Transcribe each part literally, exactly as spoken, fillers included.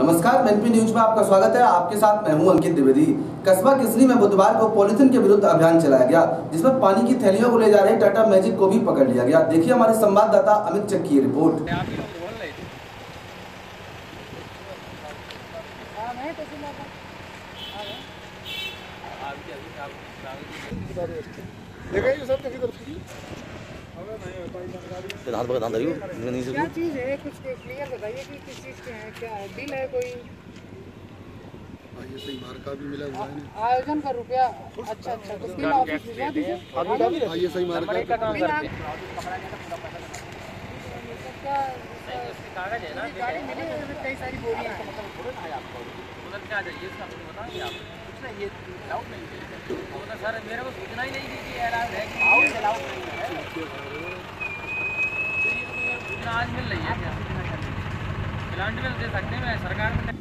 नमस्कार, NP news में आपका स्वागत है। आपके साथ मैं हूं अंकित द्विवेदी। कस्बा किशनी में बुधवार को पॉलिथिन के विरुद्ध अभियान चलाया गया, जिसमें पानी की थैलियों को ले जा रहे टाटा मैजिक को भी पकड़ लिया गया। देखिए हमारे संवाददाता अमित चकी की रिपोर्ट। क्या चीज है, कुछ क्लियर बताइए कि किस चीज के हैं, क्या डील है कोई? ये सही मार्का भी मिला हुआ है, आयोजन का रुपया। अच्छा अच्छा, तो बिल ऑफिस भिजवा दीजिए। ये सही मार्का का बिल है, कागज है ना, गाड़ी मिली है, कई सारी बोरियां हैं। मतलब आपको उधर क्या चाहिए इसका बताइए आप। कुछ नहीं, ये डाउट नहीं है सर, मेरे को सूचना ही नहीं दी कि ऐलान है आउट अलाउड नहीं है। आज मिल रही है क्या? प्लांट मिल दे सकते हैं सरकार में।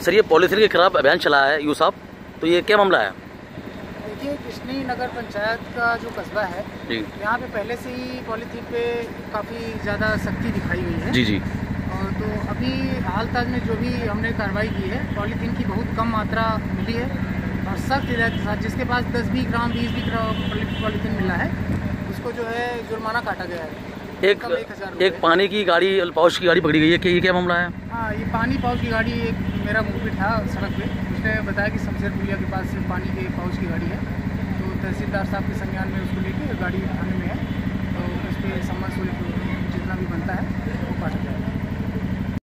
सर, ये पॉलिथिन के खिलाफ अभियान चला है यू साहब, तो ये क्या मामला है? देखिए, किशनी नगर पंचायत का जो कस्बा है, यहाँ पे पहले से ही पॉलिथीन पे काफ़ी ज़्यादा सख्ती दिखाई हुई है। जी जी। और तो अभी हाल तक में जो भी हमने कार्रवाई की है, पॉलिथीन की बहुत कम मात्रा मिली है और सख्त हिदायत के साथ जिसके पास दस भी ग्राम बीस भी ग्राम पॉलिथीन मिला है उसको जो है जुर्माना काटा गया है। एक एक, एक पानी की गाड़ी, पाउच की गाड़ी पकड़ी गई है कि ये क्या मामला है? हाँ, ये पानी पाउच की गाड़ी, एक मेरा मुखबिर था सड़क पे, उसने बताया कि शमशेर पुलिया के पास से पानी के पाउच की गाड़ी है। तो तहसीलदार साहब के संज्ञान में उसको लेके गाड़ी थाने में है, तो उस पर सम्मान शुल्क जितना भी बनता है